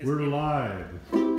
We're alive.